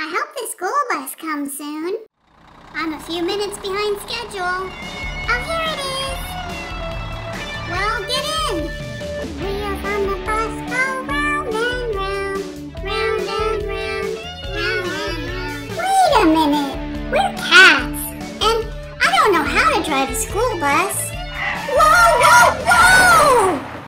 I hope the school bus comes soon. I'm a few minutes behind schedule. Oh, here it is! Well, get in! Wheels on the bus go round and round, round and round, round and round. Wait a minute! We're cats! And I don't know how to drive a school bus. Whoa, whoa, whoa!